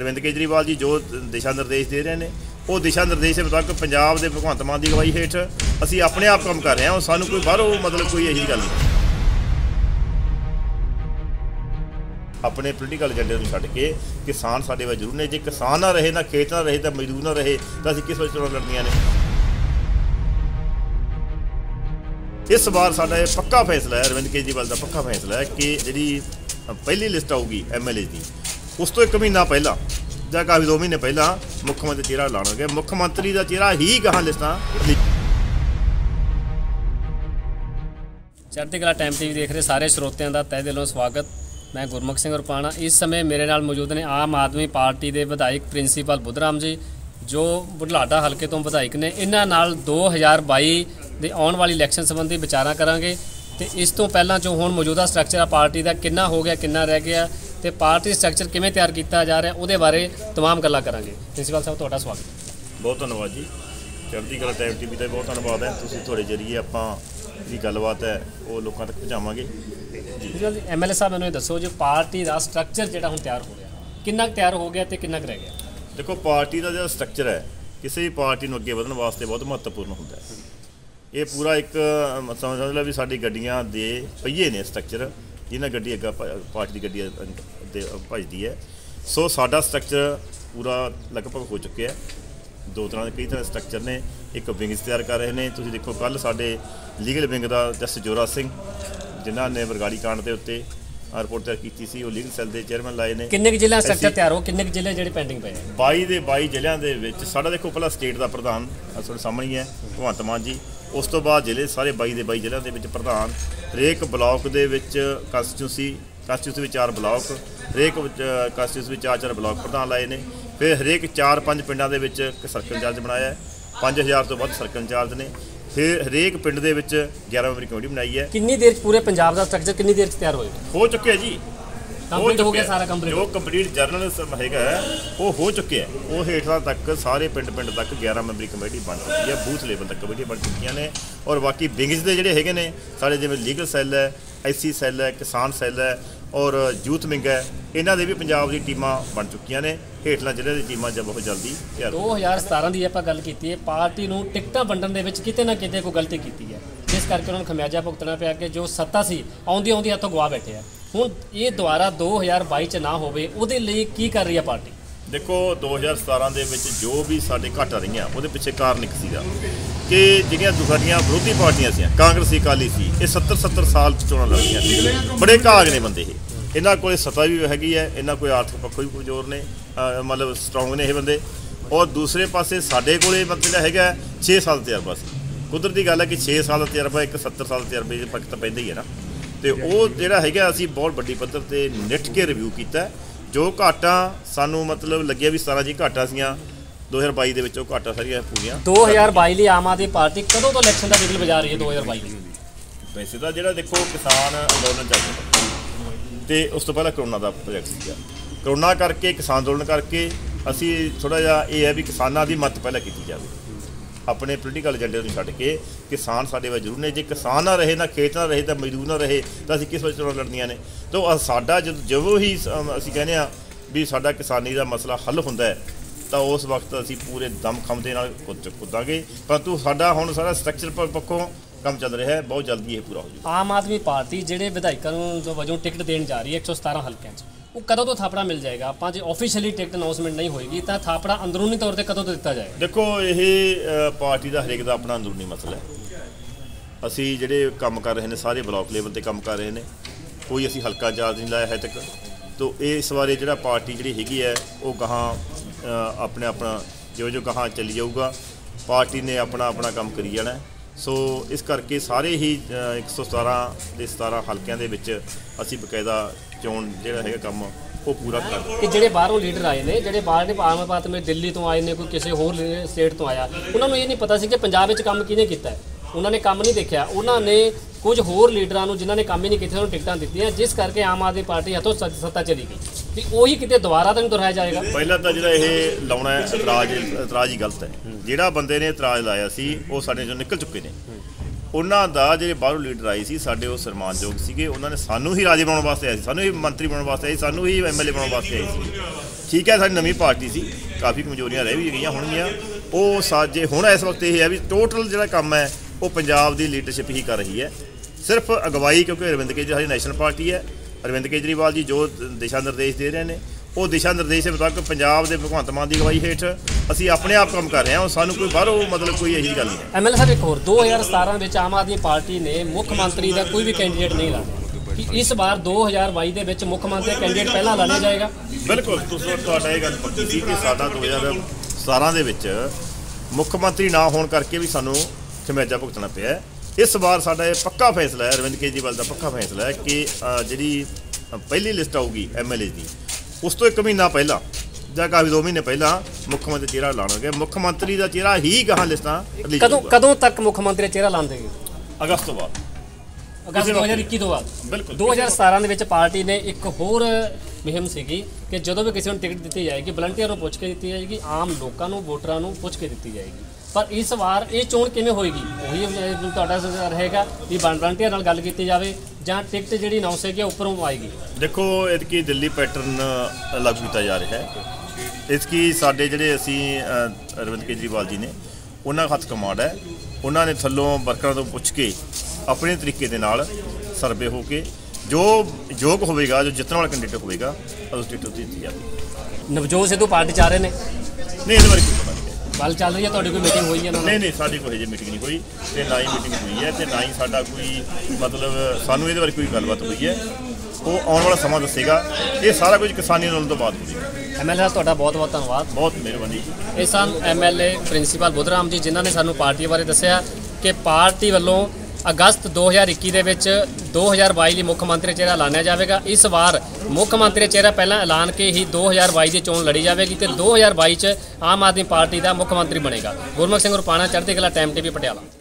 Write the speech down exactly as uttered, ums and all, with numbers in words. अरविंद केजरीवाल जी जो दिशा निर्देश दे रहे हैं वो दिशा निर्देश के मुताबिक पंजाब के भगवंत मान की अगवाई हेठ असी अपने आप काम कर रहे हैं और सानू कोई बाहरों मतलब कोई ऐसी गल नहीं। अपने पोलिटिकल एजेंडे को छड्ड के किसान साडे वल जरूर ने। जे किसान ना रहे ना खेत ना रहे तो मजदूर ना रहे तो असीं किस वजह चोणां लड़नियां ने। इस बार साडा यह पक्का फैसला है, अरविंद केजरीवाल का पक्का फैसला है कि जिहड़ी पहली लिस्ट आऊगी एम एल ए की उस तो एक महीना पहला या काफ़ी दो महीने पहला मुख्यमंत्री चेहरा लाणगे। मुख्यमंत्री का चेहरा ही कहाँ लिस्टां। चढ़दीकला टाइम टीवी देख रहे सारे श्रोतियां का तहे दिलों स्वागत। मैं गुरमुख सिंह रूपाणा। इस समय मेरे नाल मौजूद ने आम आदमी पार्टी के विधायक प्रिंसीपल बुद्ध राम जी जो बुढलाडा हल्के तो विधायक ने। इन्हां नाल दो हज़ार बाई दे आने वाली इलैक्शन संबंधी विचारां करांगे ते इस तो पहला जो हुण मौजूदा स्ट्रक्चर पार्टी का कितना हो गया कितना रह गया ते पार्टी स्ट्रक्चर किवें तैयार किया जा रहा है उहदे बारे तमाम गल्लां करांगे। प्रिंसीपल साहब तुहाडा स्वागत। बहुत धन्यवाद जी। चढ़दीकला टाइम टीवी का बहुत धन्यवाद है तुसीं तुहाडे जरिए आपां जी गलबात है वो लोगों तक पहुँचावांगे। एम एल ए साहब मैनूं दसो जो पार्टी का स्ट्रक्चर जिहड़ा हुण तैयार हो गया कितना तैयार हो गया तो कितना रह गया। देखो पार्टी का जो स्ट्रक्चर है किसी भी पार्टी को अगे बढ़ने वास्ते बहुत महत्वपूर्ण होता है। ये पूरा एक समझ लो भी साडी गड्डियां दे पहिए ने स्ट्रक्चर जिन्हें गड्डी अगर पार्टी की गड्डी भजदी है। सो साडा स्ट्रक्चर पूरा लगभग हो चुका है। दो तरह के कई तरह स्ट्रक्चर ने। एक विंग्स तैयार कर रहे हैं। तुसीं देखो कल साडे लीगल विंग का जस्ट जोरा सिंह जिन्हां ने बरगाड़ी कांड के उत्ते रिपोर्ट तैयार की थी वो लीगल सैल के चेयरमैन लाए हैं। किन्ने जिले स्ट्रक्चर तैयार हो किन्ने जिले जो पेंडिंग पे है बाई के बाई जिलों के साढ़ा। देखो पहला स्टेट का प्रधान थोड़े सामने ही है भगवंत मान जी। उस तो बाद जिले सारे बाई के बाई जिलों के प्रधान हरेक ब्लॉक के कांस्टीट्यूंसी कांस्टीट्यूंसी चार ब्लॉक हरेक कांस्टीट्यूंसी चार चार ब्लॉक प्रधान लाए हैं। फिर हरेक चार पाँच पिंडों के सर्कल इंचार्ज बनाया पाँच हज़ार तो वध सर्कल इंचार्ज ने। फिर हरेक पिंड दे विच ग्यारह मेंबरी कमेटी बनाई है। कितनी देर पूरे पंजाब का स्ट्रक्चर कितनी देर तैयार हो हो चुके है जी। कंप्लीट हो गया सारा कंप्लीट जो कंप्लीट जर्नल हैगा वो हो चुके है। वो हेठला तक सारे पिंड पिंड तक ग्यारह मेंबरी कमेटी बन चुकी है। बूथ लेवल तक कमेटी बन चुकी ने। और बाकी विंग्स के जोड़े है साढ़े जिवें लीगल सैल है एस सी सैल है किसान सैल है और यूथ विंग है इन्हों के भी पंजाब की टीम बन चुकी ने। हेठला जिले की टीम जब बहुत जल्दी दो हज़ार सतारह की आप गल की है पार्टी को टिकटा वंडन के कितने ना कितने कोई गलती की है जिस करके उन्होंने खमियाजा भुगतना पाया कि जो सत्ता से आँदी आँदी हथों गवा बैठे है। हुण ये दोबारा दो हज़ार बाई च ना होवे उहदे लई की कर रही है पार्टी। देखो दो हज़ार सतारह के जो भी साढ़े घट रही वो पिछले कारण एक सीगा कि जिहड़ियां साडियां विरोधी पार्टियां सी कांग्रेसी अकाली सी ये सत्तर सत्तर साल चोणां लड़दियां सी। बड़े घाग ने बंदे इन्हां कोल सत्ता भी हैगी है इन्हां कोल आर्थिक पक्खों भी कमजोर ने मतलब स्ट्रोंग ने ये बंदे। और दूसरे पासे साडे कोल मतलब जिहड़ा हैगा छे साल तजर्बा सी। कुदरती गल है कि छे साल का तजर्बा एक सत्तर साल तजर्बे च फर्क तां पैंदा ही है ना। तो वो जिहड़ा हैगा असीं बहुत वड्डी पद्धर ते निट के रिव्यू कीता जो घाटा सानूं मतलब लग्गिया भी सतारह जी घाटा सीआं दो हज़ार बाई के घाटा सारिया पूरिया। दो हज़ार बाई लिए आम आदमी पार्टी कदों तो इलैक्शन का बिगल बजा रही है दो हज़ार बाई वैसे तो जो देखो किसान अंदोलन चल तो उस तो पहला करोना का प्रोजैक्ट सीगा। करोना करके किसान अंदोलन करके असी थोड़ा जिहा ये है भी किसानों की मदद पहले की जाए। अपने पोलिटिकल एजेंडे को छड्ड के किसान साडे वल जरूर ने। जे किसान ना रहे ना खेत ना रहे तो मजदूर ना रहे तो असी किस वजह चोणां लड़नियां ने। तो साडा जद जो ही असी कहने भी साडा किसानी का मसला हल होंदा है तो उस वक्त असी पूरे दम खम के कुद कुदांगे। परंतु साडा हुण सारा स्ट्रक्चर पक्षों काम चल रहा है बहुत जल्दी ये पूरा हो जाएगा। आम आदमी पार्टी जिहड़े विधायकों जो वजों टिकट देने जा रही है एक सौ सतारह हल्कों वो कदों तो थापड़ा मिल जाएगा आपां जे ऑफिशियली टिकट अनाउंसमेंट नहीं होएगी तो थापड़ा अंदरूनी तौर पर कदों तो दिता जाएगा। देखो ये पार्टी का हरेक का अपना अंदरूनी मसला है। असी जिहड़े काम कर रहे हैं सारे ब्लॉक लेवल पर काम कर रहे हैं कोई असी हल्का चार्ज नहीं लाया है तक। तो इस बारे जिहड़ा पार्टी जिहड़ी हैगी है वो कहाँ अपने अपना जो जो कहाँ चली जाऊगा पार्टी ने अपना अपना काम करी जाना। सो इस करके सारे ही एक सौ सतारह के सतारह हल्कों के असी बकायदा चोन जोड़ा है काम वो पूरा कर। जो बाहरों लीडर आए हैं जो बाहर आम आदमी में दिल्ली तो आए हैं कोई किसी होर स्टेट तो आया उन्होंने ये नहीं पता सी कि पंजाब में काम किने किया। उन्होंने काम नहीं देखा उन्होंने कुछ होर लीडरों को जिन्होंने काम ही नहीं किया उन्होंने टिकटां दित्तियां जिस करके आम आदमी पार्टी हथों सत्ता चली गई। तो वही कितने दोबारा तो नहीं दोहराया जाएगा। पहला तो जो ये लाना इतराज इतराज ही गलत है। जिहड़ा बंदे ने इतराज लाया सी वो साडे चों निकल चुके ने। उन्होंने का जो बाहरों लीडर आई सी साडे वो सन्मानयोग सीगे, उन्होंने सानू ही राजे बनाने वास्ते आए, सानू ही मंत्री बनाने वास्ते आए, सानू ही एम एल ए बनाने वास्ते आए। ठीक है, साडी नवीं पार्टी सी, काफ़ी कमजोरियां रह भी गई होणगीआं वो साजे। हुण इस वक्त यह है भी टोटल जिहड़ा काम है वो पंजाब दी लीडरशिप ही कर रही है, सिर्फ अगवाई, क्योंकि अरविंद केजरीवाल नैशनल पार्टी है। अरविंद केजरीवाल जी जो दिशा निर्देश दे रहे हैं वो दिशा निर्देश के मुताबिक पंजाब के भगवंत मान की अगवाई हेठ असी अपने आप काम कर रहे हैं और सानू कोई बाहरों मतलब कोई यही गल नहीं। एम एल ए साहब, एक होर दो हज़ार सतारा आम आदमी पार्टी ने मुख्यमंत्री का कोई भी कैंडीडेट नहीं लाया कि इस बार दो हज़ार बाई के मुख्यमंत्री कैंडीडेट पहला लाया जाएगा। बिल्कुल, यह गल पक्की सी कि साडा दो हज़ार सतारा मुख्यमंत्री ना होने करके भी सानू खमियाजा भुगतना पिया। इस बार साडा पक्का फैसला है, अरविंद केजरीवाल का पक्का फैसला है कि जिहड़ी पहली लिस्ट आऊगी एम एल ए की, उस तो एक महीना पहला या काफ़ी दो महीने पहला मुख्यमंत्री चेहरा लाना गया। मुख्यमंत्री का चेहरा ही गां लिस्टा कदों कदों तक मुख्यमंत्री चेहरा लाने अगस्त तो बाद, अगस्त दो हज़ार इक्की तो बाद। बिल्कुल, दो हज़ार सतारा पार्टी ने एक होर मुहिम सी कि जो भी किसी को टिकट दी जाएगी वलंटियर पुछ के दी जाएगी, आम लोगों वोटर पुछ के दी जाएगी। पर इस बार ये चोण किमें होएगी वही रहेगा कि वलंटियर नाल गल की जाए जहाँ टिकट जी अनाउंस है उपरों आएगी। देखो, इसकी दिल्ली पैटर्न लागू किया जा रहा है, इसकी साढ़े जोड़े असी अरविंद केजरीवाल जी ने उन्होंने हथ कमांड है, उन्होंने थलों वर्करों तो पुछ के अपने तरीके के नाल सर्वे हो के जो योग होगा, जो जितने वाला कैंडीडेट होगा उस टिकट दी जाएगी। नवजोत सिद्धू पार्टी चाह रहे हैं नहीं, इस बारे कोई पता नहीं गल चल रही है, तो कोई मीटिंग हुई है ना? नहीं नहीं, साड़ी कोई जी मीटिंग नहीं हुई तो ना ही मीटिंग हुई है, तो ना ही साड़ा कोई मतलब सानू ये बारे कोई गलबात हुई है। वो आने वाला समा दसेगा, ये सारा कुछ किसानी आंदोलन तो बाद होगा। एम एल ए साहब, बहुत बहुत धन्यवाद, बहुत मेहरबानी। ये सन M L A principal Buddh Ram ji जिन्हों ने सूँ पार्टी बारे दसिया कि पार्टी वालों अगस्त दो हज़ार इक्की के दो हज़ार बाई लिए मुख्यमंत्री चेहरा ऐलानिया जाएगा। इस बार मुख्यमंत्री चेहरा पहला ऐलान के ही दो हज़ार बाई की चोन लड़ी जाएगी तो दो हज़ार बाई आम आदमी पार्टी का मुख्यमंत्री बनेगा। गुरमुख सिंह रूपाणा, चढ़ती कला टाइम टीवी, पटियाला।